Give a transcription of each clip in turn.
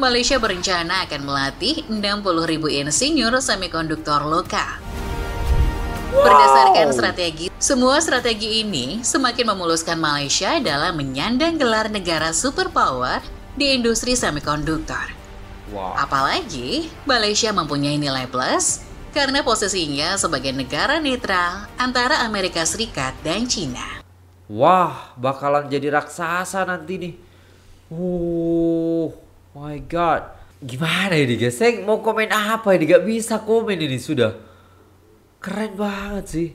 Malaysia berencana akan melatih 60.000 insinyur semikonduktor lokal. Berdasarkan strategi, semua strategi ini semakin memuluskan Malaysia dalam menyandang gelar negara superpower di industri semikonduktor. Apalagi, Malaysia mempunyai nilai plus karena posisinya sebagai negara netral antara Amerika Serikat dan Cina. Wah, bakalan jadi raksasa nanti nih. Oh my God. Gimana ini guys? Saya mau komen apa ini? Gak bisa komen ini sudah. Keren banget sih.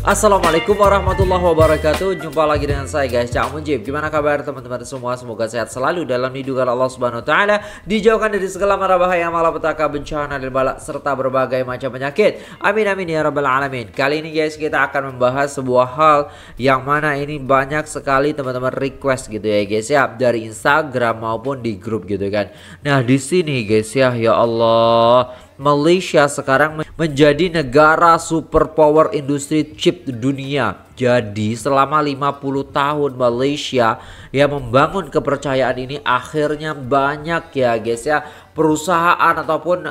Assalamualaikum warahmatullahi wabarakatuh. Jumpa lagi dengan saya guys, Cak Munjib. Gimana kabar teman-teman semua? Semoga sehat selalu dalam lindungan Allah Subhanahu wa taala, dijauhkan dari segala mara bahaya, malapetaka, bencana dan balak serta berbagai macam penyakit. Amin amin ya rabbal alamin. Kali ini guys kita akan membahas sebuah hal yang mana ini banyak sekali teman-teman request gitu ya guys ya, dari Instagram maupun di grup gitu kan. Nah, di sini guys ya, ya Allah, Malaysia sekarang menjadi negara superpower industri chip dunia. Jadi selama 50 tahun Malaysia yang membangun kepercayaan ini, akhirnya banyak ya guys ya perusahaan ataupun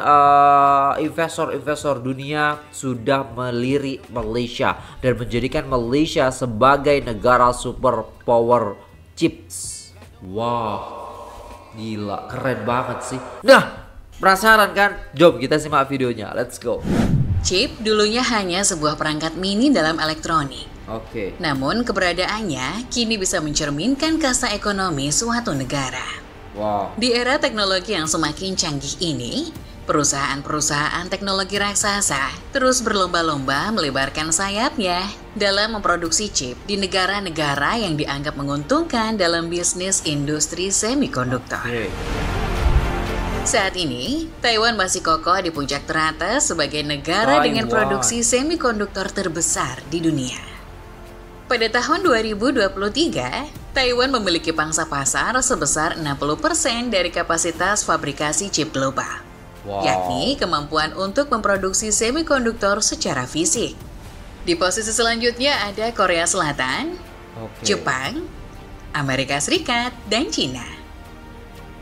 investor-investor dunia sudah melirik Malaysia dan menjadikan Malaysia sebagai negara superpower chips. Wow, gila, keren banget sih. Nah, penasaran kan? Jom kita simak videonya, let's go. Chip dulunya hanya sebuah perangkat mini dalam elektronik. Oke. Namun keberadaannya kini bisa mencerminkan kasta ekonomi suatu negara. Wow. Di era teknologi yang semakin canggih ini, perusahaan-perusahaan teknologi raksasa terus berlomba-lomba melebarkan sayapnya dalam memproduksi chip di negara-negara yang dianggap menguntungkan dalam bisnis industri semikonduktor. Okay. Saat ini, Taiwan masih kokoh di puncak teratas sebagai negara dengan produksi semikonduktor terbesar di dunia. Pada tahun 2023, Taiwan memiliki pangsa pasar sebesar 60% dari kapasitas fabrikasi chip global, yakni kemampuan untuk memproduksi semikonduktor secara fisik. Di posisi selanjutnya ada Korea Selatan, Jepang, Amerika Serikat, dan Cina.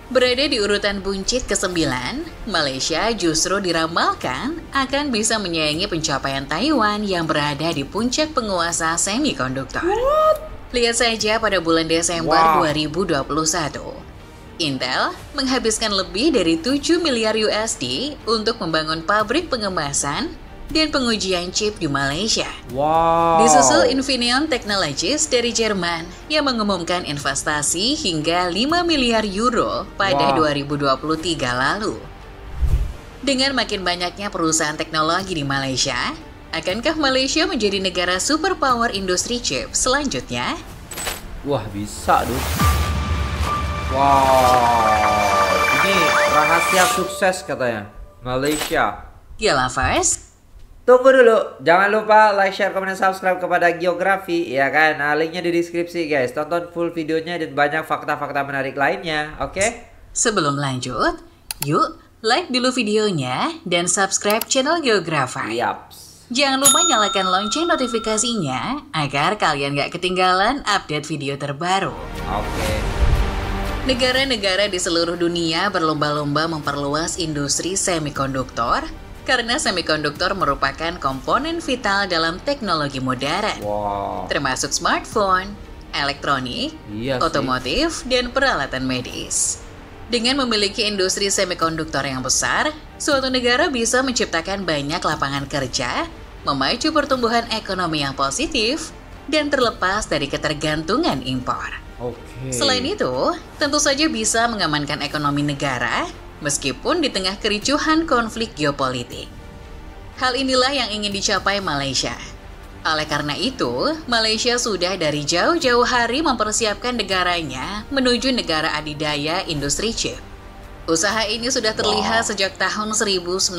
Berada di urutan buncit ke-9, Malaysia justru diramalkan akan bisa menyaingi pencapaian Taiwan yang berada di puncak penguasa semikonduktor. Lihat saja pada bulan Desember 2021, Intel menghabiskan lebih dari 7 miliar USD untuk membangun pabrik pengemasan dan pengujian chip di Malaysia. Disusul Infineon Technologies dari Jerman yang mengumumkan investasi hingga 5 miliar euro pada 2023 lalu. Dengan makin banyaknya perusahaan teknologi di Malaysia, akankah Malaysia menjadi negara superpower industri chip selanjutnya? Wah, bisa dong. Wow, ini rahasia sukses katanya Malaysia. Gila first. Tunggu dulu, jangan lupa like, share, komen, dan subscribe kepada Geografi, ya kan? Nah, linknya di deskripsi guys, tonton full videonya dan banyak fakta-fakta menarik lainnya, oke? Sebelum lanjut, yuk like dulu videonya dan subscribe channel Geografi. Jangan lupa nyalakan lonceng notifikasinya agar kalian gak ketinggalan update video terbaru. Oke. Negara-negara di seluruh dunia berlomba-lomba memperluas industri semikonduktor, karena semikonduktor merupakan komponen vital dalam teknologi modern, termasuk smartphone, elektronik, otomotif, dan peralatan medis. Dengan memiliki industri semikonduktor yang besar, suatu negara bisa menciptakan banyak lapangan kerja, memacu pertumbuhan ekonomi yang positif, dan terlepas dari ketergantungan impor. Selain itu, tentu saja bisa mengamankan ekonomi negara, meskipun di tengah kericuhan konflik geopolitik. Hal inilah yang ingin dicapai Malaysia. Oleh karena itu, Malaysia sudah dari jauh-jauh hari mempersiapkan negaranya menuju negara adidaya industri chip. Usaha ini sudah terlihat sejak tahun 1971.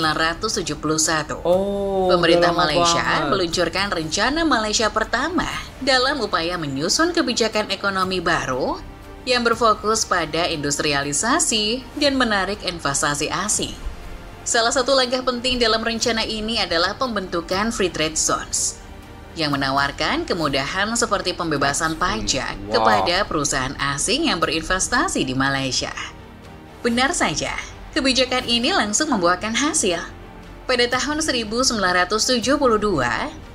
Pemerintah Malaysia meluncurkan rencana Malaysia pertama dalam upaya menyusun kebijakan ekonomi baru yang berfokus pada industrialisasi dan menarik investasi asing. Salah satu langkah penting dalam rencana ini adalah pembentukan free trade zones, yang menawarkan kemudahan seperti pembebasan pajak kepada perusahaan asing yang berinvestasi di Malaysia. Benar saja, kebijakan ini langsung membuahkan hasil. Pada tahun 1972,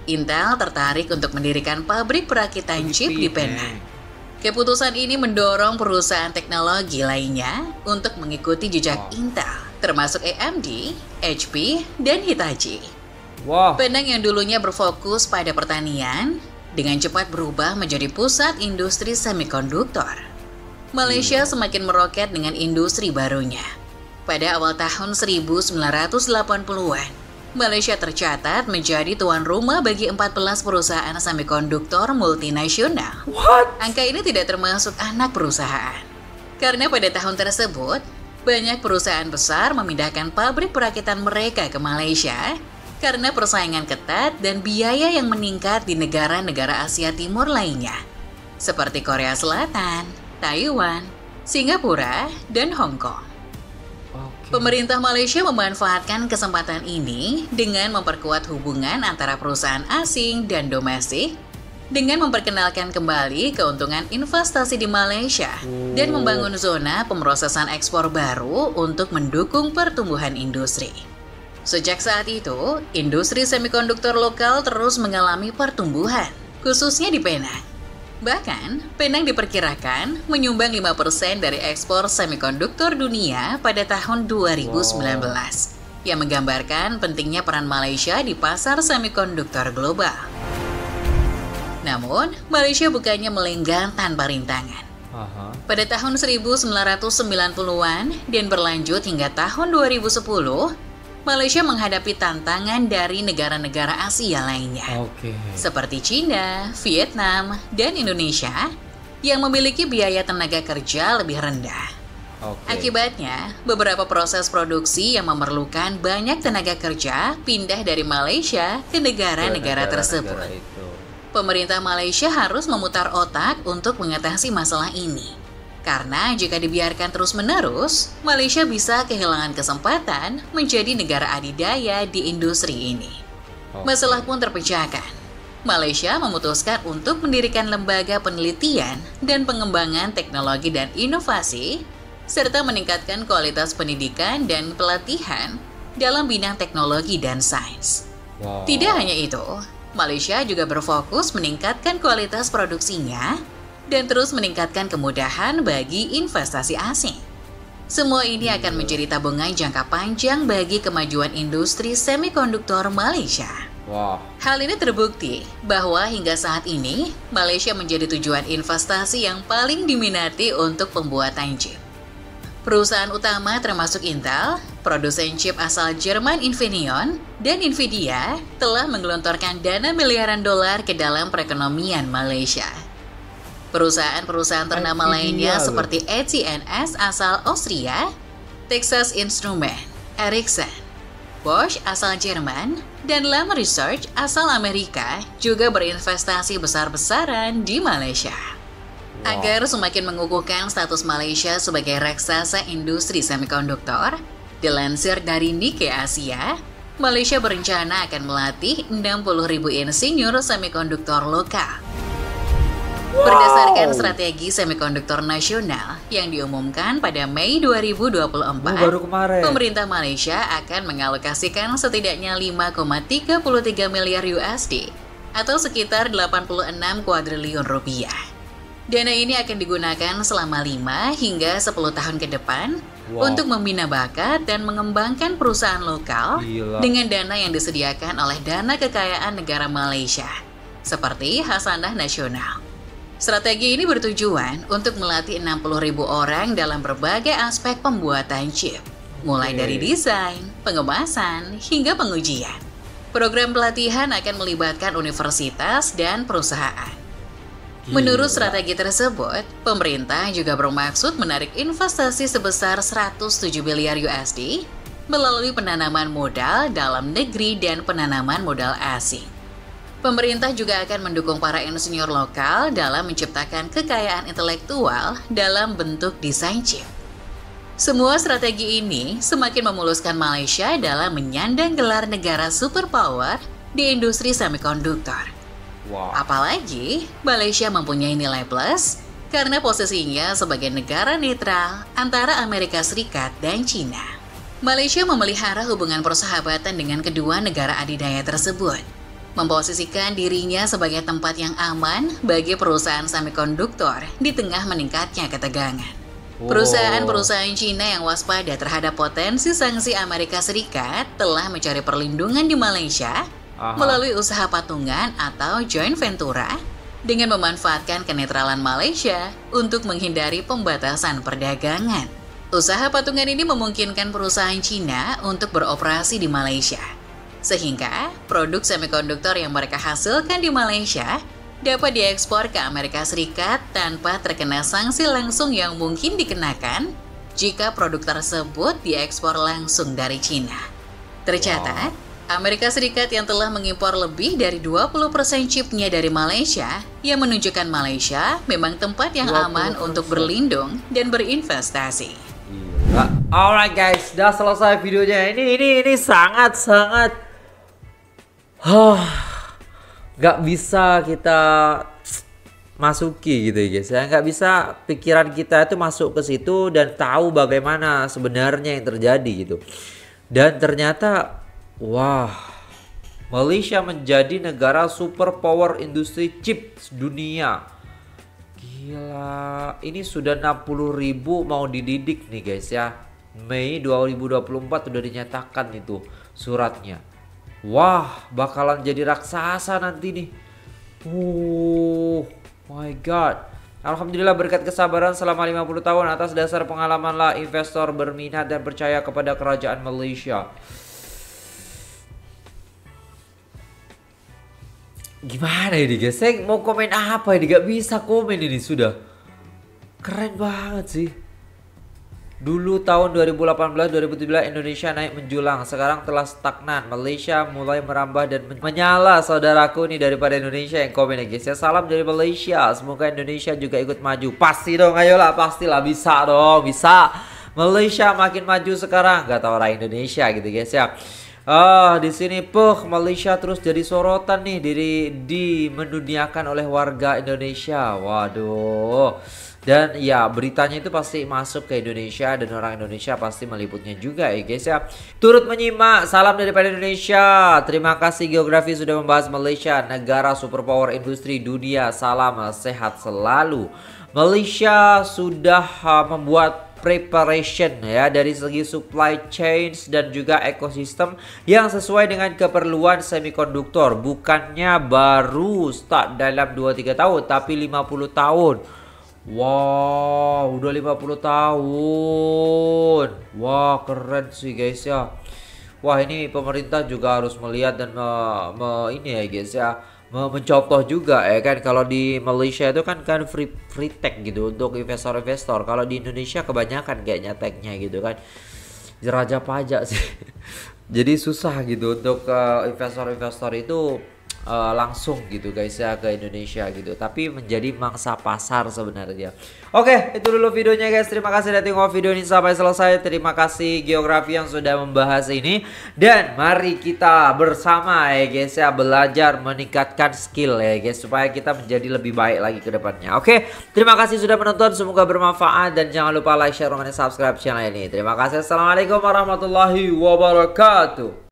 Intel tertarik untuk mendirikan pabrik perakitan chip di Penang. Keputusan ini mendorong perusahaan teknologi lainnya untuk mengikuti jejak Intel, termasuk AMD, HP, dan Hitachi. Penang yang dulunya berfokus pada pertanian, dengan cepat berubah menjadi pusat industri semikonduktor. Malaysia semakin meroket dengan industri barunya. Pada awal tahun 1980-an, Malaysia tercatat menjadi tuan rumah bagi 14 perusahaan semikonduktor multinasional. Angka ini tidak termasuk anak perusahaan. Karena pada tahun tersebut, banyak perusahaan besar memindahkan pabrik perakitan mereka ke Malaysia, karena persaingan ketat dan biaya yang meningkat di negara-negara Asia Timur lainnya, seperti Korea Selatan, Taiwan, Singapura, dan Hong Kong. Pemerintah Malaysia memanfaatkan kesempatan ini dengan memperkuat hubungan antara perusahaan asing dan domestik, dengan memperkenalkan kembali keuntungan investasi di Malaysia dan membangun zona pemrosesan ekspor baru untuk mendukung pertumbuhan industri. Sejak saat itu, industri semikonduktor lokal terus mengalami pertumbuhan, khususnya di Penang. Bahkan, Penang diperkirakan menyumbang 5% dari ekspor semikonduktor dunia pada tahun 2019, yang menggambarkan pentingnya peran Malaysia di pasar semikonduktor global. Namun, Malaysia bukannya melenggang tanpa rintangan. Pada tahun 1990-an dan berlanjut hingga tahun 2010, Malaysia menghadapi tantangan dari negara-negara Asia lainnya, seperti China, Vietnam, dan Indonesia, yang memiliki biaya tenaga kerja lebih rendah. Akibatnya, beberapa proses produksi yang memerlukan banyak tenaga kerja pindah dari Malaysia ke negara-negara tersebut. Pemerintah Malaysia harus memutar otak untuk mengatasi masalah ini. Karena jika dibiarkan terus-menerus, Malaysia bisa kehilangan kesempatan menjadi negara adidaya di industri ini. Masalah pun terpecahkan. Malaysia memutuskan untuk mendirikan lembaga penelitian dan pengembangan teknologi dan inovasi, serta meningkatkan kualitas pendidikan dan pelatihan dalam bidang teknologi dan sains. Tidak hanya itu, Malaysia juga berfokus meningkatkan kualitas produksinya dan terus meningkatkan kemudahan bagi investasi asing. Semua ini akan menjadi tabungan jangka panjang bagi kemajuan industri semikonduktor Malaysia. Hal ini terbukti bahwa hingga saat ini, Malaysia menjadi tujuan investasi yang paling diminati untuk pembuatan chip. Perusahaan utama termasuk Intel, produsen chip asal Jerman Infineon, dan Nvidia telah menggelontorkan dana miliaran dolar ke dalam perekonomian Malaysia. Perusahaan-perusahaan ternama lainnya seperti AT&S asal Austria, Texas Instruments, Ericsson, Bosch asal Jerman, dan LAM Research asal Amerika juga berinvestasi besar-besaran di Malaysia. Agar semakin mengukuhkan status Malaysia sebagai raksasa industri semikonduktor, dilansir dari Nikkei Asia, Malaysia berencana akan melatih 60.000 insinyur semikonduktor lokal. Berdasarkan strategi semikonduktor nasional yang diumumkan pada Mei 2024, pemerintah Malaysia akan mengalokasikan setidaknya 5,33 miliar USD atau sekitar 86 kuadriliun rupiah. Dana ini akan digunakan selama 5 hingga 10 tahun ke depan untuk membina bakat dan mengembangkan perusahaan lokal dengan dana yang disediakan oleh Dana Kekayaan Negara Malaysia, seperti Hasanah Nasional. Strategi ini bertujuan untuk melatih 60.000 orang dalam berbagai aspek pembuatan chip, mulai dari desain, pengemasan, hingga pengujian. Program pelatihan akan melibatkan universitas dan perusahaan. Menurut strategi tersebut, pemerintah juga bermaksud menarik investasi sebesar 107 miliar USD melalui penanaman modal dalam negeri dan penanaman modal asing. Pemerintah juga akan mendukung para insinyur lokal dalam menciptakan kekayaan intelektual dalam bentuk desain chip. Semua strategi ini semakin memuluskan Malaysia dalam menyandang gelar negara superpower di industri semikonduktor. Wow. Apalagi, Malaysia mempunyai nilai plus karena posisinya sebagai negara netral antara Amerika Serikat dan China. Malaysia memelihara hubungan persahabatan dengan kedua negara adidaya tersebut, memposisikan dirinya sebagai tempat yang aman bagi perusahaan semikonduktor di tengah meningkatnya ketegangan. Perusahaan-perusahaan Cina yang waspada terhadap potensi sanksi Amerika Serikat telah mencari perlindungan di Malaysia melalui usaha patungan atau joint venture dengan memanfaatkan kenetralan Malaysia untuk menghindari pembatasan perdagangan. Usaha patungan ini memungkinkan perusahaan Cina untuk beroperasi di Malaysia, sehingga produk semikonduktor yang mereka hasilkan di Malaysia dapat diekspor ke Amerika Serikat tanpa terkena sanksi langsung yang mungkin dikenakan jika produk tersebut diekspor langsung dari China. Tercatat, Amerika Serikat yang telah mengimpor lebih dari 20% chipnya dari Malaysia yang menunjukkan Malaysia memang tempat yang aman untuk berlindung dan berinvestasi. Alright guys, udah selesai videonya. Ini sangat gak bisa kita masuki gitu ya guys. Ya, gak bisa pikiran kita itu masuk ke situ dan tahu bagaimana sebenarnya yang terjadi gitu. Dan ternyata, wah, Malaysia menjadi negara superpower industri chip dunia. Gila, ini sudah 60.000 mau dididik nih guys ya. Mei 2024 sudah dinyatakan itu suratnya. Wah, bakalan jadi raksasa nanti nih. My God. Alhamdulillah berkat kesabaran selama 50 tahun atas dasar pengalaman lah investor berminat dan percaya kepada kerajaan Malaysia. Gimana ini guys, saya mau komen apa ini, gak bisa komen ini sudah. Keren banget sih. Dulu tahun 2018-2017 Indonesia naik menjulang, sekarang telah stagnan. Malaysia mulai merambah dan menyala. Saudaraku nih daripada Indonesia yang komen ya guys ya. Salam dari Malaysia, semoga Indonesia juga ikut maju. Pasti dong, ayolah, pastilah bisa dong, bisa. Malaysia makin maju sekarang, gak tau orang Indonesia gitu guys ya. Di sini Malaysia terus jadi sorotan nih, dimenduniakan oleh warga Indonesia. Waduh. Dan ya, beritanya itu pasti masuk ke Indonesia dan orang Indonesia pasti meliputnya juga ya guys ya. Turut menyimak, salam daripada Indonesia. Terima kasih Geografi sudah membahas Malaysia, negara superpower industri dunia. Salam, sehat selalu. Malaysia sudah membuat preparation ya dari segi supply chains dan juga ekosistem yang sesuai dengan keperluan semikonduktor. Bukannya baru start dalam 2-3 tahun tapi 50 tahun. Wow, udah 50 tahun. Wah, keren sih guys ya. Wah, ini pemerintah juga harus melihat dan ini ya guys ya, mencontoh juga ya kan. Kalau di Malaysia itu kan free tech gitu untuk investor-investor. Kalau di Indonesia kebanyakan kayaknya tech-nya gitu kan, raja pajak sih. Jadi susah gitu untuk investor-investor itu langsung gitu guys ya ke Indonesia gitu, tapi menjadi mangsa pasar sebenarnya. Oke, itu dulu videonya guys. Terima kasih sudah tengok video ini sampai selesai. Terima kasih Geografi yang sudah membahas ini. Dan mari kita bersama ya guys ya, belajar meningkatkan skill ya guys, supaya kita menjadi lebih baik lagi ke depannya. Oke, terima kasih sudah menonton, semoga bermanfaat. Dan jangan lupa like, share, komen, dan subscribe channel ini. Terima kasih. Assalamualaikum warahmatullahi wabarakatuh.